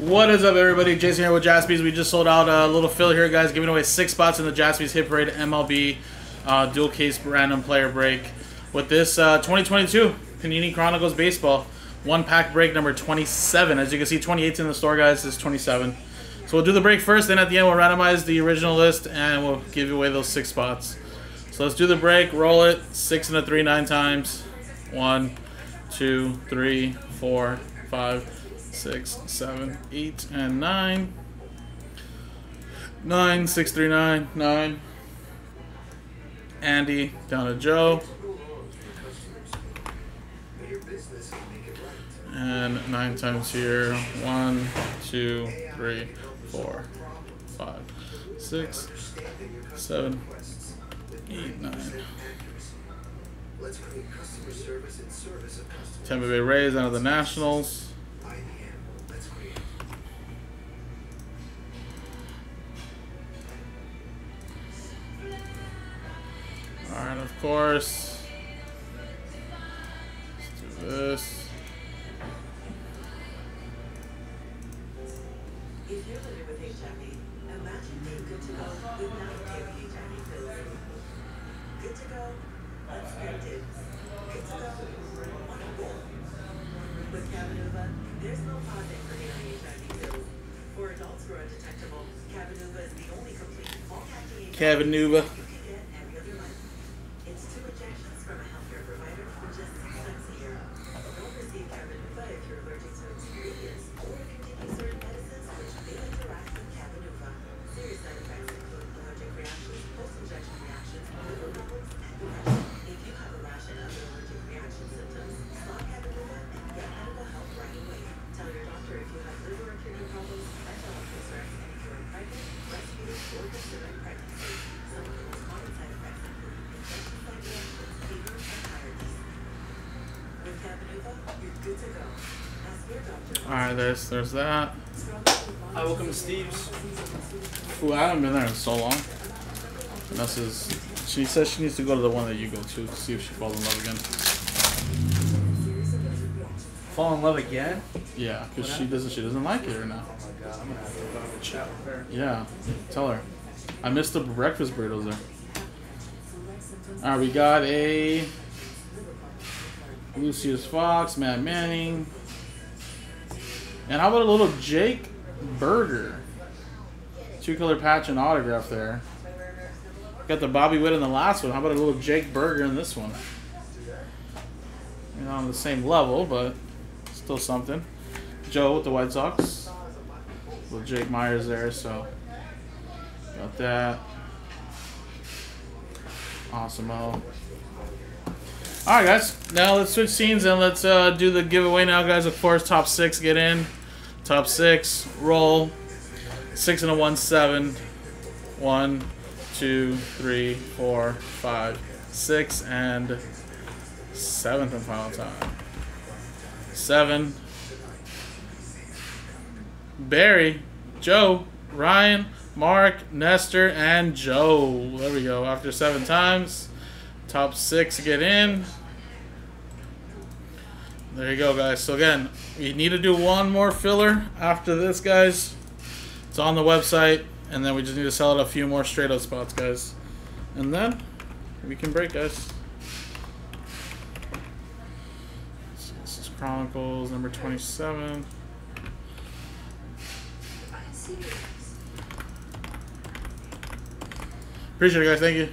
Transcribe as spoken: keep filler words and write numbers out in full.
What is up, everybody? Jason here with Jaspy's. We just sold out a little fill here, guys, giving away six spots in the Jaspy's Hit Parade M L B uh, dual case random player break with this uh, twenty twenty-two Panini Chronicles baseball one pack break number twenty-seven. As you can see, twenty-eight's in the store, guys. This is twenty-seven. So we'll do the break first, then at the end we'll randomize the original list and we'll give away those six spots. So let's do the break. Roll it six and a three nine times. One, two, three, four, five. Six, seven, eight, and nine. Nine, six, three, nine, nine. Andy down to Joe. And nine times here. One, two, three, four, five, six, seven, eight, nine. Let's create customer service and service of customers. Tampa Bay Rays out of the Nationals. Alright, of course. Let's do this. If you're living with H I V, imagine being good to go without taking H I V pills. Good to go, unscripted. Good to go, wonderful. With Cabenuva, there's no positive for taking H I V pills. For adults who are undetectable, Cabenuva is the only complete all-catching Cabenuva. Alright, there's there's that. Hi, welcome to Steve's. Ooh, I haven't been there in so long. And this is, she says she needs to go to the one that you go to to see if she falls in love again. Fall in love again? Yeah, because she doesn't she doesn't like it or not. Oh my god, I'm gonna have to go have a chat with her. Yeah, tell her. I missed the breakfast burritos there. Alright, we got a Lucius Fox, Matt Manning. And how about a little Jake Burger? Two-color patch and autograph there. Got the Bobby Witt in the last one. How about a little Jake Burger in this one? You're not on the same level, but still something. Joe with the White Sox. Little Jake Myers there, so got that. Awesome-o. Alright, guys, now let's switch scenes and let's uh, do the giveaway now, guys. Of course, top six get in. Top six, roll. Six and a one, seven. One, two, three, four, five, six, and seventh and final time. Seven. Barry, Joe, Ryan, Mark, Nestor, and Joe. There we go. After seven times. Top six get in. There you go, guys. So again, we need to do one more filler after this, guys. It's on the website, and then we just need to sell out a few more straight up spots, guys, and then we can break, guys. So this is Chronicles number twenty-seven. Appreciate it, guys. Thank you.